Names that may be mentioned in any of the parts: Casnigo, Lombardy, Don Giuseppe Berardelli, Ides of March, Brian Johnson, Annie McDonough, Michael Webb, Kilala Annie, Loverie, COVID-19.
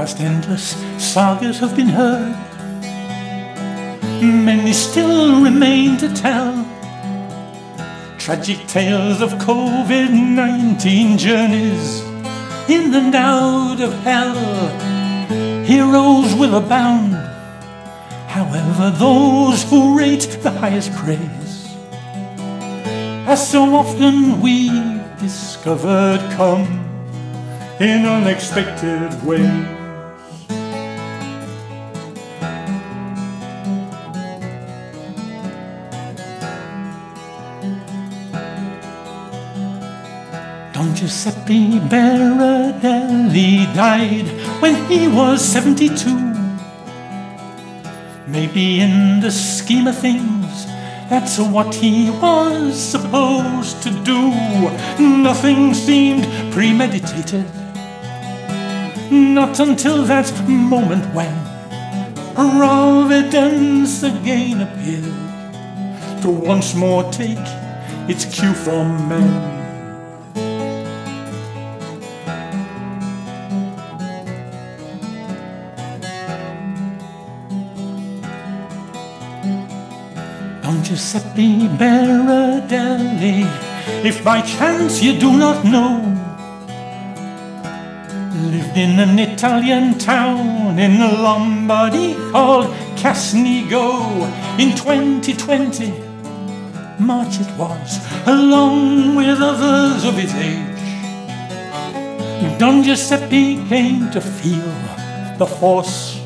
whilst endless sagas have been heard, many still remain to tell. Tragic tales of COVID-19 journeys in and out of hell. Heroes will abound, however those who rate the highest praise, as so often we discovered, come in unexpected ways. Don Giuseppe Berardelli died when he was 72. Maybe in the scheme of things, that's what he was supposed to do. Nothing seemed premeditated, not until that moment when Providence again appeared to once more take its cue from man. Don Giuseppe Berardelli, if by chance you do not know, lived in an Italian town in Lombardy called Casnigo in 2020. March it was, along with others of his age. Don Giuseppe came to feel the force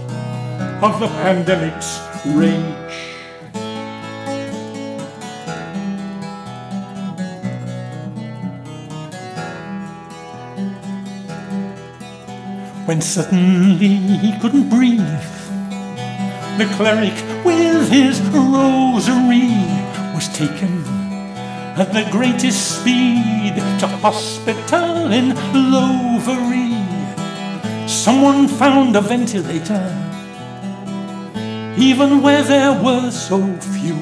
of the pandemic's rage. When suddenly he couldn't breathe, the cleric with his rosary was taken at the greatest speed to hospital in Loverie. Someone found a ventilator, even where there were so few,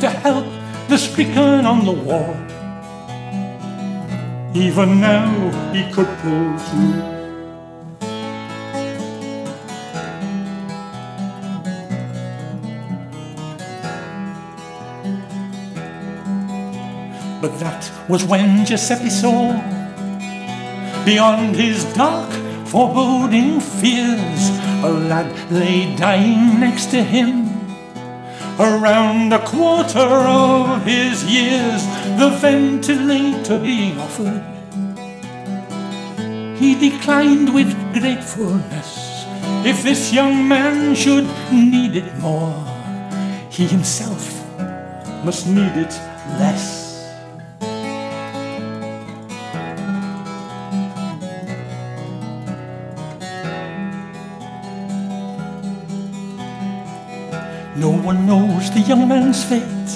to help the stricken on the ward. Even now he could pull through. But that was when Giuseppe saw, beyond his dark foreboding fears, a lad lay dying next to him, around a quarter of his years, the ventilator being offered. He declined with gratefulness, if this young man should need it more, he himself must need it less. No one knows the young man's fate,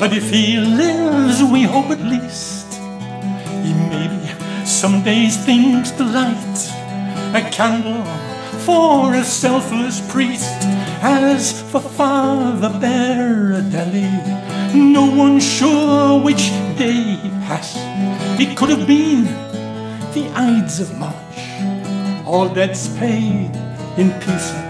but if he lives, we hope at least, he maybe some days thinks to light a candle for a selfless priest. As for Father Berardelli, no one's sure which day he passed. It could have been the Ides of March, all debts paid in peace.